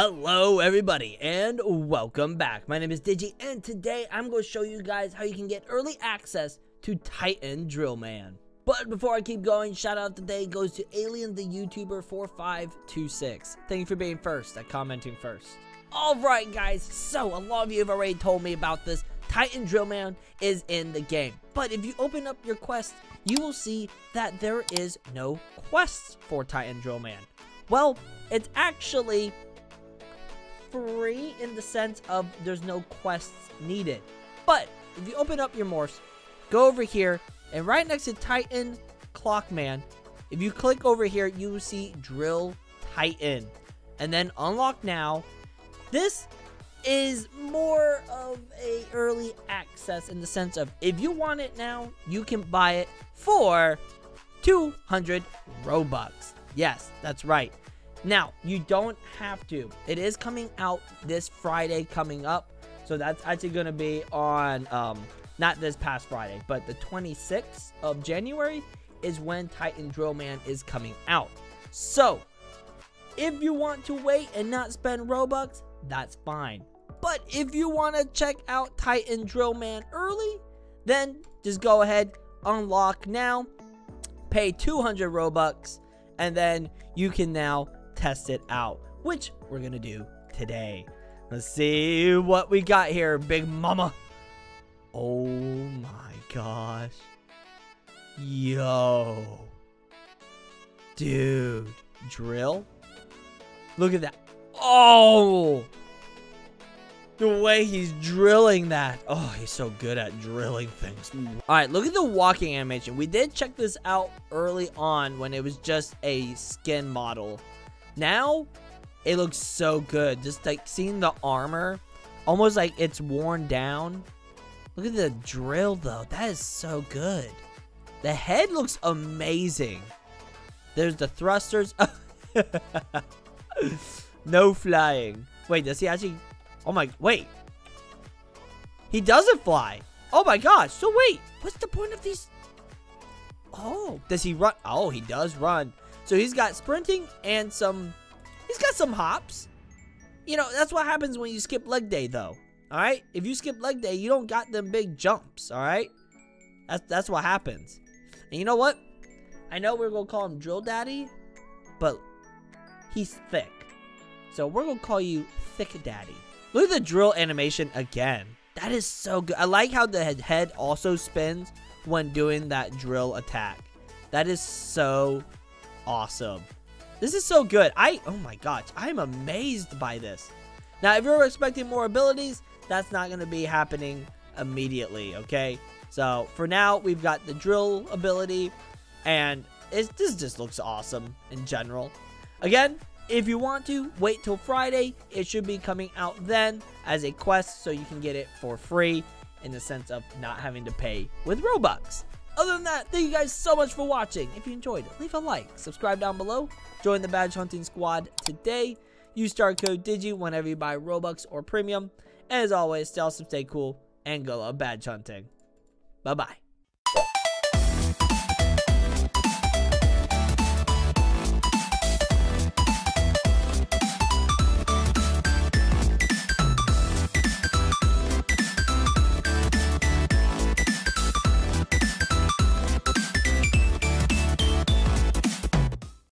Hello everybody and welcome back. My name is Digi and today I'm going to show you guys how you can get early access to Titan Drillman. But before I keep going, shout out today goes to Alien the YouTuber4526. Thank you for being first at commenting first. Alright guys, so a lot of you have already told me about this. Titan Drillman is in the game. But if you open up your quest, you will see that there is no quests for Titan Drillman. Well, it's actually free in the sense of there's no quests needed. But if you open up your morphs, go over here, and right next to Titan Clockman, if you click over here, you will see Drill Titan, and then unlock now. This is more of a early access in the sense of if you want it now, you can buy it for 200 Robux. Yes, that's right. Now, you don't have to. It is coming out this Friday coming up. So that's actually going to be on, not this past Friday, but the 26th of January is when Titan Drillman is coming out. So, if you want to wait and not spend Robux, that's fine. But if you want to check out Titan Drillman early, then just go ahead, unlock now, pay 200 Robux, and then you can now test it out, which we're gonna do today. Let's see what we got here, big mama. Oh my gosh. Yo. Dude. Drill. Look at that. Oh. The way he's drilling that. Oh, he's so good at drilling things. All right, look at the walking animation. We did check this out early on when it was just a skin model. Now, it looks so good. Just like seeing the armor, almost like it's worn down. Look at the drill though. That is so good. The head looks amazing. There's the thrusters. No flying. Wait, does he actually... Oh my, wait. He doesn't fly. Oh my gosh, so wait. What's the point of these? Oh, does he run? Oh, he does run. So he's got sprinting and he's got some hops. You know, that's what happens when you skip leg day though. All right, if you skip leg day, you don't got them big jumps, all right? That's what happens. And you know what? I know we're gonna call him Drill Daddy, but he's thick. So we're gonna call you Thick Daddy. Look at the drill animation again. That is so good. I like how the head also spins when doing that drill attack. That is so awesome. This is so good. Oh my gosh, I'm amazed by this. Now, if you're expecting more abilities, that's not going to be happening immediately, okay? So, for now, we've got the drill ability, and this just looks awesome in general. Again, if you want to, wait till Friday. It should be coming out then as a quest, so you can get it for free in the sense of not having to pay with Robux. Other than that, thank you guys so much for watching. If you enjoyed, leave a like, subscribe down below, join the badge hunting squad today, use star code Digi whenever you buy Robux or Premium, and as always, stay awesome, stay cool, and go love badge hunting. Bye-bye.